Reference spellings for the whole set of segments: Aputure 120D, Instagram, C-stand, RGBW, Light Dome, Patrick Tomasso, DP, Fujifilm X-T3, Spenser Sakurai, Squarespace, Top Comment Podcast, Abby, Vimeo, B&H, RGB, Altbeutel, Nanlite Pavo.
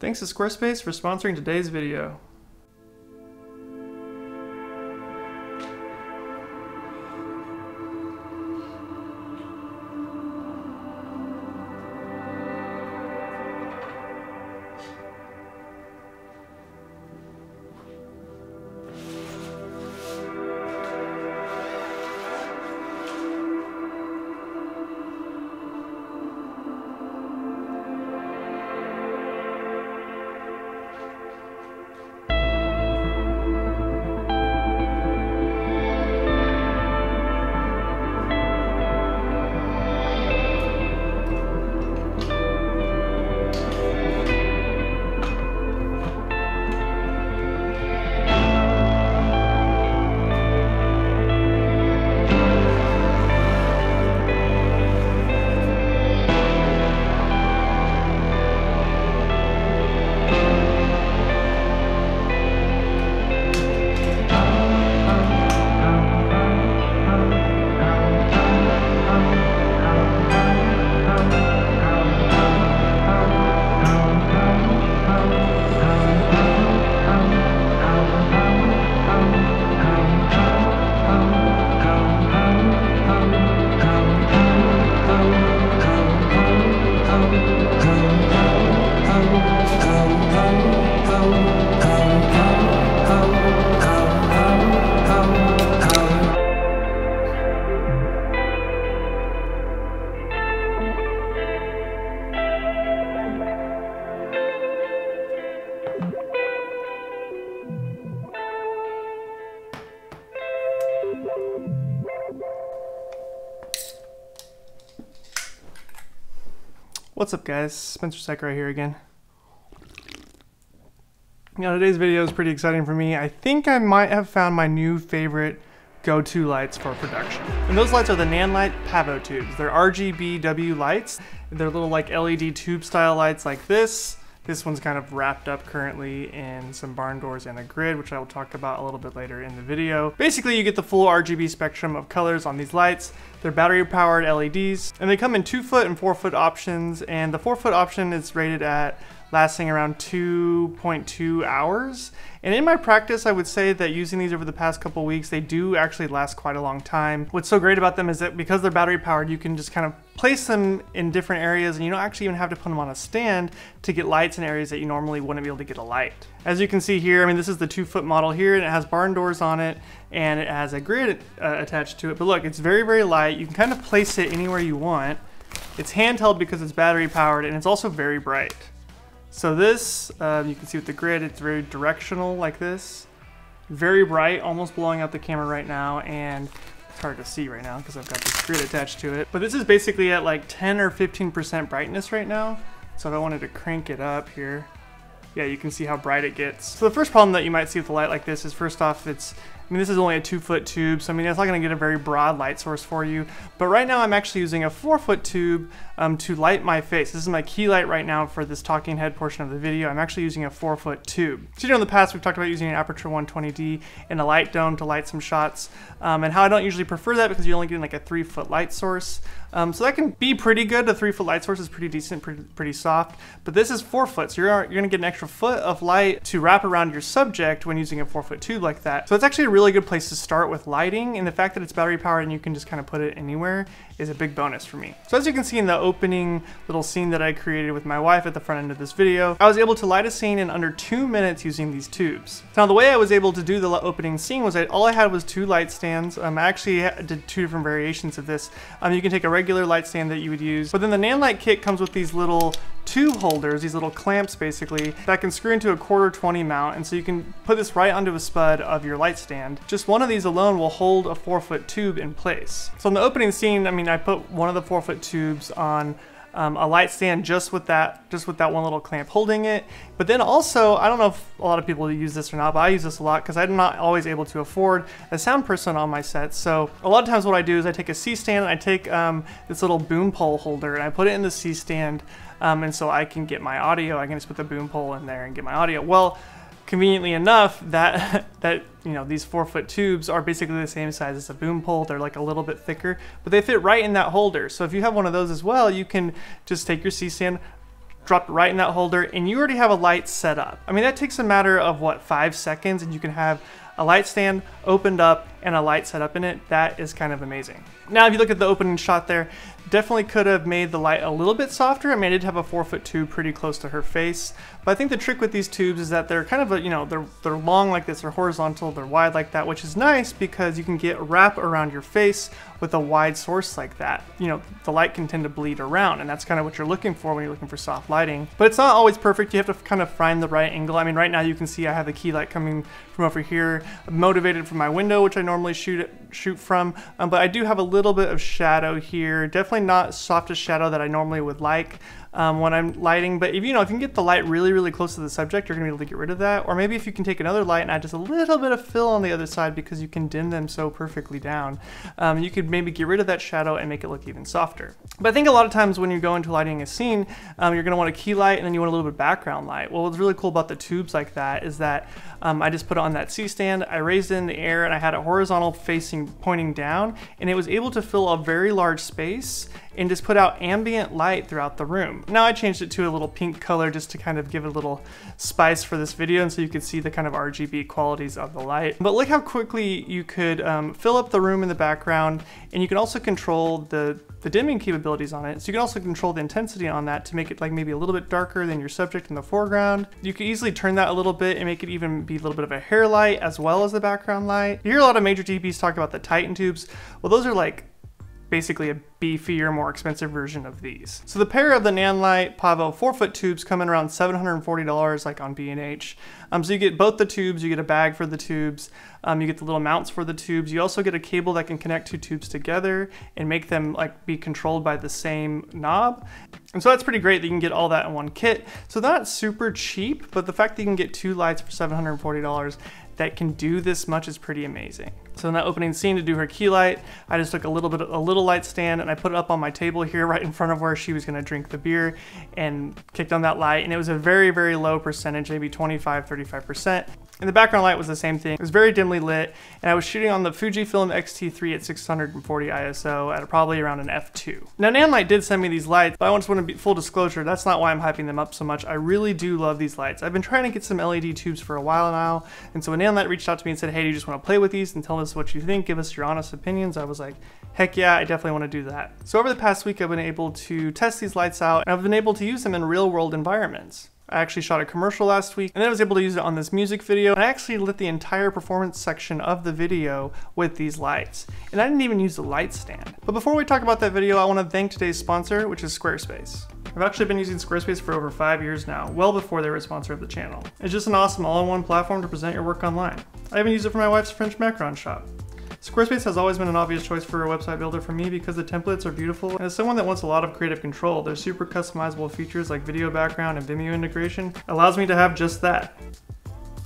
Thanks to Squarespace for sponsoring today's video. What's up guys, Spenser Sakurai here again. Now today's video is pretty exciting for me. I think I might have found my new favorite go-to lights for production. And those lights are the Nanlite Pavo tubes. They're RGBW lights. They're little like LED tube style lights like this. This one's kind of wrapped up currently in some barn doors and a grid, which I will talk about a little bit later in the video. Basically, you get the full RGB spectrum of colors on these lights. They're battery powered LEDs, and they come in 2-foot and 4-foot options, and the 4-foot option is rated at lasting around 2.2 hours. And in my practice, I would say that using these over the past couple weeks, they do actually last quite a long time. What's so great about them is that because they're battery powered, you can just kind of place them in different areas, and you don't actually even have to put them on a stand to get lights in areas that you normally wouldn't be able to get a light. As you can see here, I mean, this is the 2-foot model here, and it has barn doors on it, and it has a grid attached to it. But look, it's very, very light. You can kind of place it anywhere you want. It's handheld because it's battery powered, and it's also very bright. So this, you can see with the grid, it's very directional like this. Very bright, almost blowing out the camera right now, and it's hard to see right now because I've got this grid attached to it. But this is basically at like 10 or 15% brightness right now. So if I wanted to crank it up here, yeah, you can see how bright it gets. So the first problem that you might see with a light like this is, first off, this is only a 2-foot tube, so I mean, that's not gonna get a very broad light source for you. But right now I'm actually using a 4-foot tube to light my face. This is my key light right now for this talking head portion of the video. I'm actually using a 4-foot tube. So you know, in the past we've talked about using an Aputure 120D and a light dome to light some shots, and how I don't usually prefer that because you're only getting like a 3-foot light source. So that can be pretty good. The 3-foot light source is pretty decent, pretty soft, but this is 4 foot. So you're gonna get an extra foot of light to wrap around your subject when using a 4-foot tube like that. So it's actually a really good place to start with lighting, and the fact that it's battery powered and you can just kind of put it anywhere is a big bonus for me. So as you can see in the opening little scene that I created with my wife at the front end of this video, I was able to light a scene in under 2 minutes using these tubes. Now the way I was able to do the opening scene was that all I had was 2 light stands. I actually did 2 different variations of this. You can take a regular light stand that you would use, but then the Nanlite kit comes with these little tube holders, these little clamps basically, that can screw into a 1/4-20 mount, and so you can put this right onto a spud of your light stand. Just one of these alone will hold a 4-foot tube in place. So in the opening scene, I mean, I put one of the 4-foot tubes on a light stand just with that one little clamp holding it. But then also, I don't know if a lot of people use this or not, but I use this a lot because I'm not always able to afford a sound person on my set. So a lot of times what I do is I take a C-stand and I take this little boom pole holder and I put it in the C-stand, and so I can get my audio. I can just put the boom pole in there and get my audio. Well, conveniently enough, that you know, these 4-foot tubes are basically the same size as a boom pole. They're like a little bit thicker, but they fit right in that holder. So if you have one of those as well, you can just take your C-stand, drop it right in that holder, and you already have a light set up. I mean, that takes a matter of what, 5 seconds, and you can have a light stand opened up and a light set up in it. That is kind of amazing. Now, if you look at the opening shot there, definitely could have made the light a little bit softer. I mean, I did have a 4 foot tube pretty close to her face, but I think the trick with these tubes is that they're kind of, they're long like this, they're horizontal, they're wide like that, which is nice because you can get wrap around your face with a wide source like that. You know, the light can tend to bleed around, and that's kind of what you're looking for when you're looking for soft lighting. But it's not always perfect. You have to kind of find the right angle. I mean, right now you can see I have the key light coming from over here, motivated from my window, which I normally shoot from, but I do have a little bit of shadow here. Definitely not softest shadow that I normally would like when I'm lighting, but if you can get the light really, really close to the subject, you're gonna be able to get rid of that. Or maybe if you can take another light and add just a little bit of fill on the other side because you can dim them so perfectly down, you could maybe get rid of that shadow and make it look even softer. But I think a lot of times when you go into lighting a scene, you're gonna want a key light and then you want a little bit of background light. Well, what's really cool about the tubes like that is that I just put it on that C-stand, I raised it in the air, and I had it horizontal facing, pointing down, and it was able to fill a very large space and just put out ambient light throughout the room. Now I changed it to a little pink color just to kind of give it a little spice for this video, and so you could see the kind of RGB qualities of the light. But look how quickly you could fill up the room in the background, and you can also control the dimming capabilities on it. So you can also control the intensity on that to make it like maybe a little bit darker than your subject in the foreground. You could easily turn that a little bit and make it even be a little bit of a hair light as well as the background light. You hear a lot of major DPs talk about the Titan tubes. Well, those are like basically a beefier, more expensive version of these. So the pair of the Nanlite Pavo 4 foot tubes come in around $740 like on B&H. So you get both the tubes, you get a bag for the tubes, you get the little mounts for the tubes, you also get a cable that can connect two tubes together and make them like be controlled by the same knob. And so that's pretty great that you can get all that in one kit. So that's super cheap, but the fact that you can get two lights for $740 that can do this much is pretty amazing. So in that opening scene to do her key light, I just took a little light stand and I put it up on my table here right in front of where she was gonna drink the beer and kicked on that light. And it was a very, very low percentage, maybe 25, 35%. And the background light was the same thing. It was very dimly lit, and I was shooting on the Fujifilm X-T3 at 640 ISO at probably around an f2. Now, Nanlite did send me these lights, but I just want to be full disclosure, that's not why I'm hyping them up so much. I really do love these lights. I've been trying to get some LED tubes for a while now, and so when Nanlite reached out to me and said, hey, do you just want to play with these and tell us what you think, give us your honest opinions, I was like, heck yeah, I definitely want to do that. So over the past week, I've been able to test these lights out, and I've been able to use them in real-world environments. I actually shot a commercial last week, and then I was able to use it on this music video, and I actually lit the entire performance section of the video with these lights. And I didn't even use the light stand. But before we talk about that video, I want to thank today's sponsor, which is Squarespace. I've actually been using Squarespace for over 5 years now, well before they were a sponsor of the channel. It's just an awesome all-in-one platform to present your work online. I even use it for my wife's French macaron shop. Squarespace has always been an obvious choice for a website builder for me because the templates are beautiful, and as someone that wants a lot of creative control, their super customizable features like video background and Vimeo integration allows me to have just that.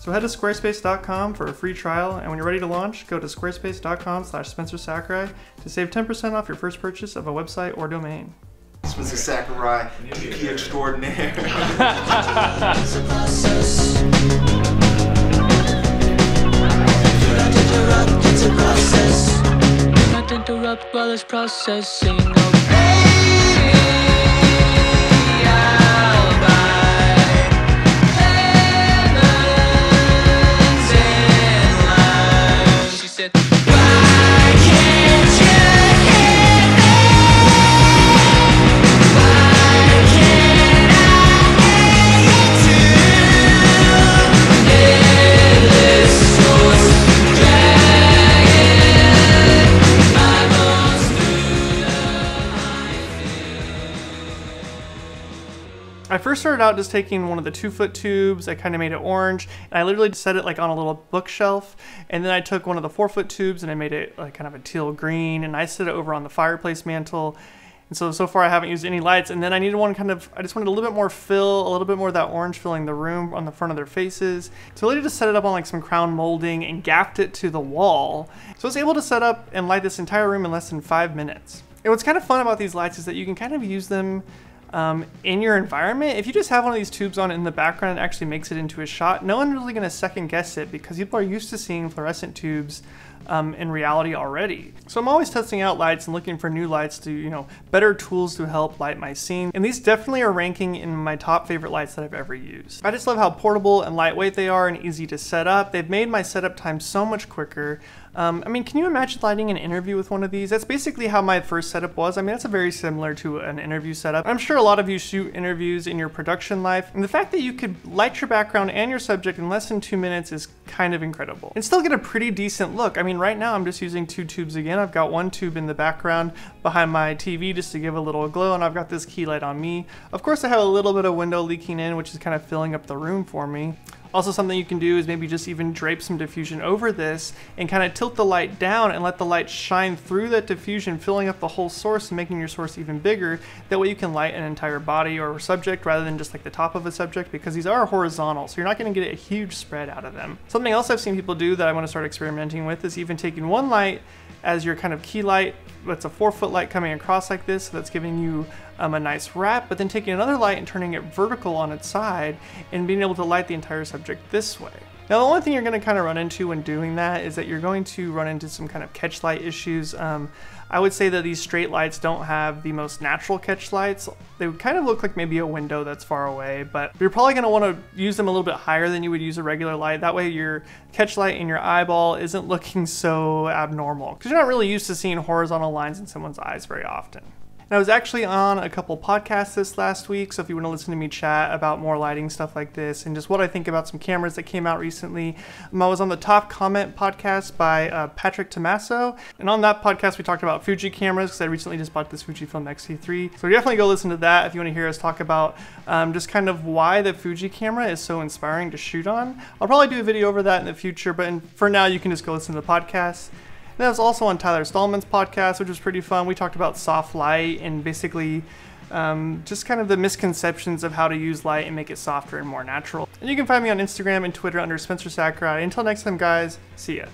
So head to squarespace.com for a free trial, and when you're ready to launch, go to squarespace.com/Spenser Sakurai to save 10% off your first purchase of a website or domain. Spenser Sakurai, geeky extraordinaire. Process. Do not interrupt while it's processing. I first started out just taking one of the 2 foot tubes, I kind of made it orange, and I literally set it like on a little bookshelf, and then I took one of the 4 foot tubes and I made it like kind of a teal green, and I set it over on the fireplace mantle. And so far I haven't used any lights, and then I needed one kind of, I just wanted a little bit more fill, a little bit more of that orange filling the room on the front of their faces. So I really just set it up on like some crown molding and gaffed it to the wall. So I was able to set up and light this entire room in less than 5 minutes. And what's kind of fun about these lights is that you can kind of use them in your environment. If you just have one of these tubes on in the background, it actually makes it into a shot. No one's really gonna second guess it because people are used to seeing fluorescent tubes in reality already. So I'm always testing out lights and looking for new lights to, you know, better tools to help light my scene. And these definitely are ranking in my top favorite lights that I've ever used. I just love how portable and lightweight they are and easy to set up. They've made my setup time so much quicker. I mean, can you imagine lighting an interview with one of these? That's basically how my first setup was. I mean, that's very similar to an interview setup. I'm sure a lot of you shoot interviews in your production life, and the fact that you could light your background and your subject in less than 2 minutes is kind of incredible. And still get a pretty decent look. I mean, right now I'm just using two tubes again. I've got one tube in the background behind my TV just to give a little glow, and I've got this key light on me. Of course, I have a little bit of window leaking in, which is kind of filling up the room for me. Also, something you can do is maybe just even drape some diffusion over this and kind of tilt the light down and let the light shine through that diffusion, filling up the whole source and making your source even bigger. That way you can light an entire body or subject rather than just like the top of a subject, because these are horizontal, so you're not going to get a huge spread out of them. Something else I've seen people do that I want to start experimenting with is even taking one light as your kind of key light. That's a 4-foot light coming across like this, so that's giving you a nice wrap, but then taking another light and turning it vertical on its side and being able to light the entire subject this way. Now, the only thing you're going to kind of run into when doing that is that you're going to run into some kind of catch light issues. I would say that these straight lights don't have the most natural catch lights. They would kind of look like maybe a window that's far away, but you're probably going to want to use them a little bit higher than you would use a regular light. That way your catch light in your eyeball isn't looking so abnormal, because you're not really used to seeing horizontal lines in someone's eyes very often. And I was actually on a couple podcasts this last week, so if you want to listen to me chat about more lighting stuff like this and just what I think about some cameras that came out recently, I was on the Top Comment Podcast by Patrick Tomasso, and on that podcast we talked about Fuji cameras, because I recently just bought this Fujifilm X-T3. So definitely go listen to that if you want to hear us talk about just kind of why the Fuji camera is so inspiring to shoot on. I'll probably do a video over that in the future, but for now you can just go listen to the podcast. And that was also on Tyler Stallman's podcast, which was pretty fun. We talked about soft light and basically just kind of the misconceptions of how to use light and make it softer and more natural. And you can find me on Instagram and Twitter under Spenser Sakurai. Until next time, guys, see ya.